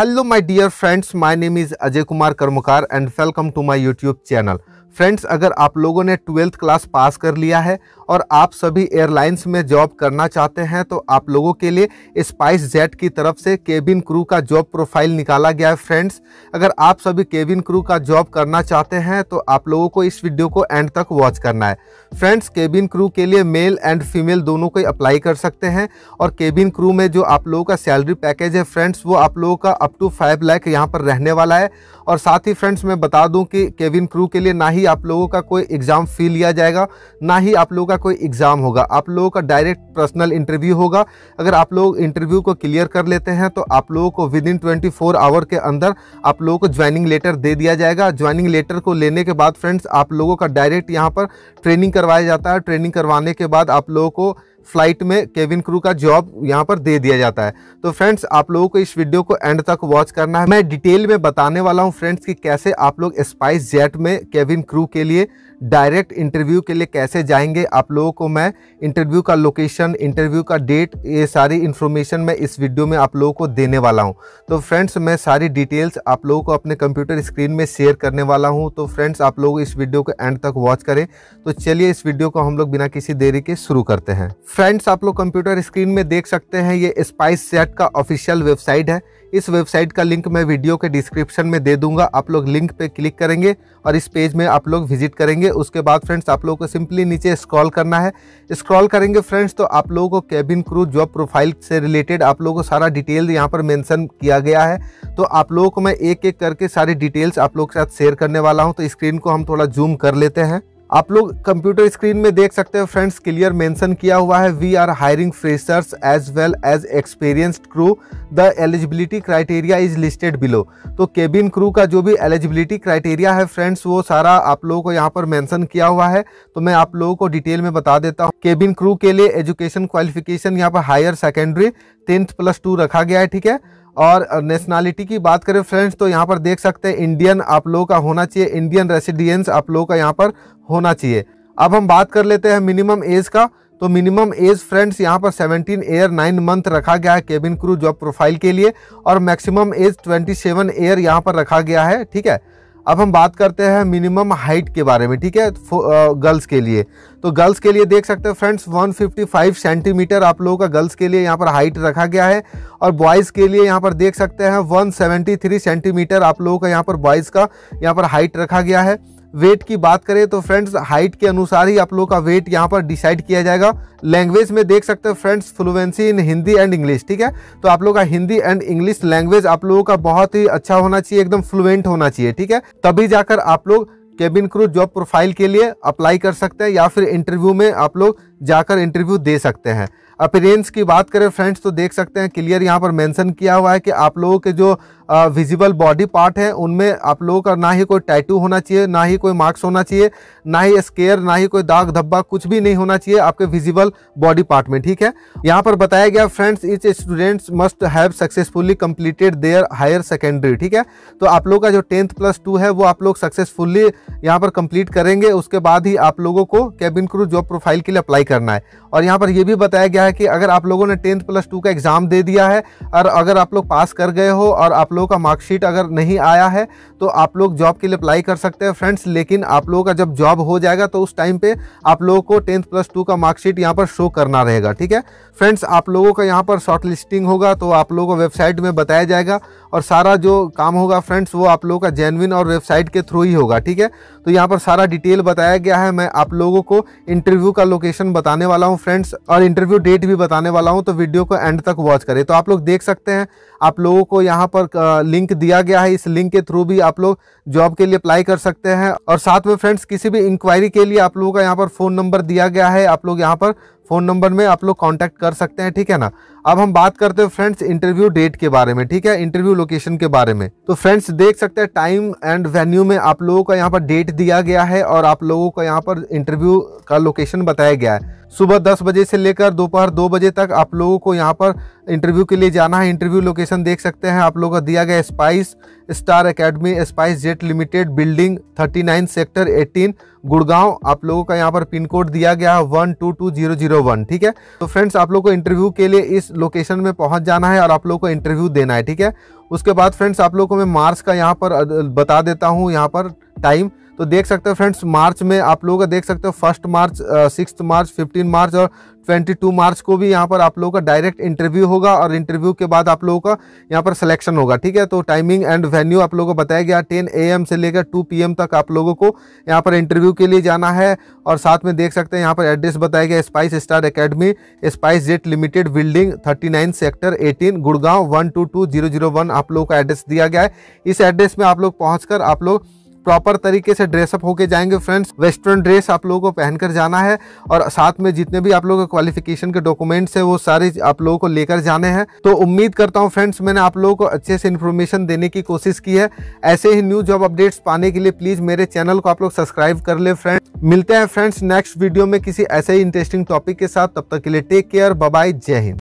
Hello my dear friends, my name is Ajay Kumar Karmakar and welcome to my YouTube channel. Friends, अगर आप लोगों ने 12th class pass कर लिया है और आप सभी एयरलाइंस में जॉब करना चाहते हैं तो आप लोगों के लिए स्पाइस जेट की तरफ से केबिन क्रू का जॉब प्रोफाइल निकाला गया है। फ्रेंड्स, अगर आप सभी केबिन क्रू का जॉब करना चाहते हैं तो आप लोगों को इस वीडियो को एंड तक वॉच करना है। फ्रेंड्स, केबिन क्रू के लिए मेल एंड फीमेल दोनों को अप्लाई कर सकते हैं और केबिन क्रू में जो आप लोगों का सैलरी पैकेज है फ्रेंड्स, वो आप लोगों का अप टू 5 लाख यहाँ पर रहने वाला है। और साथ ही फ्रेंड्स मैं बता दूँ कि केबिन क्रू के लिए ना ही आप लोगों का कोई एग्जाम फी लिया जाएगा, ना ही आप लोगों का कोई एग्जाम होगा, आप लोगों का डायरेक्ट पर्सनल इंटरव्यू होगा। अगर आप लोग इंटरव्यू को क्लियर कर लेते हैं तो आप लोगों को विद इन 24 आवर के अंदर आप लोगों को ज्वाइनिंग लेटर दे दिया जाएगा। ज्वाइनिंग लेटर को लेने के बाद फ्रेंड्स आप लोगों का डायरेक्ट यहाँ पर ट्रेनिंग करवाया जाता है। ट्रेनिंग करवाने के बाद आप लोगों को फ्लाइट में केबिन क्रू का जॉब यहाँ पर दे दिया जाता है। तो फ्रेंड्स आप लोगों को इस वीडियो को एंड तक वॉच करना है। मैं डिटेल में बताने वाला हूँ फ्रेंड्स कि कैसे आप लोग स्पाइस जेट में केबिन क्रू के लिए डायरेक्ट इंटरव्यू के लिए कैसे जाएंगे। आप लोगों को मैं इंटरव्यू का लोकेशन, इंटरव्यू का डेट, ये सारी इन्फॉर्मेशन मैं इस वीडियो में आप लोगों को देने वाला हूं। तो फ्रेंड्स मैं सारी डिटेल्स आप लोगों को अपने कंप्यूटर स्क्रीन में शेयर करने वाला हूं। तो फ्रेंड्स आप लोग इस वीडियो को एंड तक वॉच करें। तो चलिए इस वीडियो को हम लोग बिना किसी देरी के शुरू करते हैं। फ्रेंड्स आप लोग कंप्यूटर स्क्रीन में देख सकते हैं ये स्पाइसजेट का ऑफिशियल वेबसाइट है। इस वेबसाइट का लिंक मैं वीडियो के डिस्क्रिप्शन में दे दूंगा। आप लोग लिंक पे क्लिक करेंगे और इस पेज में आप लोग विजिट करेंगे। उसके बाद फ्रेंड्स आप लोगों को सिंपली नीचे स्क्रॉल करना है। स्क्रॉल करेंगे फ्रेंड्स तो आप लोगों को केबिन क्रू जॉब प्रोफाइल से रिलेटेड आप लोगों को सारा डिटेल यहाँ पर मेंशन किया गया है। तो आप लोगों को मैं एक एक करके सारी डिटेल्स आप लोगों के साथ शेयर करने वाला हूँ। तो स्क्रीन को हम थोड़ा जूम कर लेते हैं। आप लोग कंप्यूटर स्क्रीन में देख सकते हो फ्रेंड्स क्लियर मेंशन किया हुआ है, we are hiring freshers as well as experienced crew, the eligibility criteria is listed below. तो केबिन क्रू का जो भी एलिजिबिलिटी क्राइटेरिया है फ्रेंड्स वो सारा आप लोगों को यहाँ पर मेंशन किया हुआ है। तो मैं आप लोगों को डिटेल में बता देता हूँ। केबिन क्रू के लिए एजुकेशन क्वालिफिकेशन यहाँ पर हायर सेकेंडरी 10th+2 रखा गया है, ठीक है। और नेशनैलिटी की बात करें फ्रेंड्स तो यहाँ पर देख सकते हैं इंडियन आप लोगों का होना चाहिए, इंडियन रेसिडेंस आप लोगों का यहाँ पर होना चाहिए। अब हम बात कर लेते हैं मिनिमम एज का। तो मिनिमम एज फ्रेंड्स यहाँ पर 17 ईयर 9 मंथ रखा गया है केबिन क्रू जॉब प्रोफाइल के लिए और मैक्सिमम एज 27 ईयर यहाँ पर रखा गया है, ठीक है। अब हम बात करते हैं मिनिमम हाइट के बारे में, ठीक है, गर्ल्स के लिए। तो गर्ल्स के लिए देख सकते हैं फ्रेंड्स 155 सेंटीमीटर आप लोगों का गर्ल्स के लिए यहाँ पर हाइट रखा गया है। और बॉयज़ के लिए यहाँ पर देख सकते हैं 173 सेंटीमीटर आप लोगों का यहाँ पर बॉयज़ का यहाँ पर हाइट रखा गया है। वेट की बात करें तो फ्रेंड्स हाइट के अनुसार ही आप लोगों का वेट यहाँ पर डिसाइड किया जाएगा। लैंग्वेज में देख सकते हो friends fluency in Hindi and English, ठीक है। तो आप लोगों का हिंदी एंड इंग्लिश लैंग्वेज आप लोगों का बहुत ही अच्छा होना चाहिए, एकदम फ्लुएंट होना चाहिए, ठीक है। तभी जाकर आप लोग केबिन क्रू जॉब प्रोफाइल के लिए अप्लाई कर सकते हैं या फिर इंटरव्यू में आप लोग जाकर इंटरव्यू दे सकते हैं। अपीयरेंस की बात करें फ्रेंड्स तो देख सकते हैं क्लियर यहाँ पर मेंशन किया हुआ है कि आप लोगों के जो विजिबल बॉडी पार्ट हैं उनमें आप लोगों का ना ही कोई टैटू होना चाहिए, ना ही कोई मार्क्स होना चाहिए, ना ही स्केयर, ना ही कोई दाग धब्बा, कुछ भी नहीं होना चाहिए आपके विजिबल बॉडी पार्ट में, ठीक है। यहाँ पर बताया गया friends each students must have successfully completed their higher secondary, ठीक है। तो आप लोग का जो 10th+2 है वो आप लोग सक्सेसफुली यहाँ पर कंप्लीट करेंगे। उसके बाद ही आप लोगों को केबिन क्रू जॉब प्रोफाइल के लिए अप्लाई करना है। और यहाँ पर यह भी बताया गया है कि अगर आप लोगों ने 10th+2 का एग्जाम दे दिया है और अगर आप लोग पास कर गए हो और आप लोगों का मार्कशीट अगर नहीं आया है तो आप लोग जॉब के लिए अप्लाई कर सकते हैं फ्रेंड्स। लेकिन आप लोगों का जब जॉब हो जाएगा तो उस टाइम पे आप लोगों को 10th+2 का मार्कशीट यहाँ पर शो करना रहेगा, ठीक है। फ्रेंड्स आप लोगों का यहाँ पर शॉर्ट लिस्टिंग होगा तो आप लोगों को वेबसाइट में बताया जाएगा और सारा जो काम होगा फ्रेंड्स वो आप लोगों का जेन्युइन और वेबसाइट के थ्रू ही होगा, ठीक है। तो यहाँ पर सारा डिटेल बताया गया है। मैं आप लोगों को इंटरव्यू का लोकेशन बताने वाला हूँ फ्रेंड्स और इंटरव्यू डेट भी बताने वाला हूँ। तो वीडियो को एंड तक वॉच करें। तो आप लोग देख सकते हैं आप लोगों को यहाँ पर लिंक दिया गया है, इस लिंक के थ्रू भी आप लोग जॉब के लिए अप्लाई कर सकते हैं। और साथ में फ्रेंड्स किसी भी इंक्वायरी के लिए आप लोगों का यहाँ पर फ़ोन नंबर दिया गया है, आप लोग यहाँ पर फ़ोन नंबर में आप लोग कांटेक्ट कर सकते हैं, ठीक है ना। अब हम बात करते हैं फ्रेंड्स इंटरव्यू डेट के बारे में, ठीक है, इंटरव्यू लोकेशन के बारे में। तो फ्रेंड्स देख सकते हैं टाइम एंड वेन्यू में आप लोगों का यहाँ पर डेट दिया गया है और आप लोगों का यहाँ पर इंटरव्यू का लोकेशन बताया गया है। सुबह 10 बजे से लेकर दोपहर 2 बजे तक आप लोगों को यहाँ पर इंटरव्यू के लिए जाना है। इंटरव्यू लोकेशन देख सकते हैं आप लोगों का दिया गया spice star academy SpiceJet limited building 39 sector 18 Gurgaon. आप लोगों का यहाँ पर पिन कोड दिया गया है 122001। ठीक है, तो फ्रेंड्स आप लोगों को इंटरव्यू के लिए इस लोकेशन में पहुँच जाना है और आप लोगों को इंटरव्यू देना है। ठीक है, उसके बाद फ्रेंड्स आप लोगों को मैं मार्च का यहाँ पर बता देता हूँ यहाँ पर टाइम। तो देख सकते हो फ्रेंड्स मार्च में आप लोगों का देख सकते हो 1 मार्च, 6 मार्च, 15 मार्च और 22 मार्च को भी यहाँ पर आप लोगों का डायरेक्ट इंटरव्यू होगा और इंटरव्यू के बाद आप लोगों का यहाँ पर सिलेक्शन होगा। ठीक है, तो टाइमिंग एंड वेन्यू आप लोगों को बताया गया 10 AM से लेकर 2 PM तक आप लोगों को यहाँ पर इंटरव्यू के लिए जाना है। और साथ में देख सकते हैं यहाँ पर एड्रेस बताया गया SpiceStar Academy SpiceJet limited building 39 sector 18 Gurgaon 122001 आप लोगों का एड्रेस दिया गया है। इस एड्रेस में आप लोग पहुँच कर आप लोग प्रॉपर तरीके से ड्रेसअप होके जाएंगे फ्रेंड्स। वेस्टर्न ड्रेस आप लोगों को पहनकर जाना है और साथ में जितने भी आप लोगों के क्वालिफिकेशन के डॉक्यूमेंट्स हैं वो सारे आप लोगों को लेकर जाने हैं। तो उम्मीद करता हूं फ्रेंड्स मैंने आप लोगों को अच्छे से इन्फॉर्मेशन देने की कोशिश की है। ऐसे ही न्यू जॉब अपडेट्स पाने के लिए प्लीज़ मेरे चैनल को आप लोग सब्सक्राइब कर ले फ्रेंड्स। मिलते हैं फ्रेंड्स नेक्स्ट वीडियो में किसी ऐसे ही इंटरेस्टिंग टॉपिक के साथ। तब तक के लिए टेक केयर, बाय बाय, जय हिंद।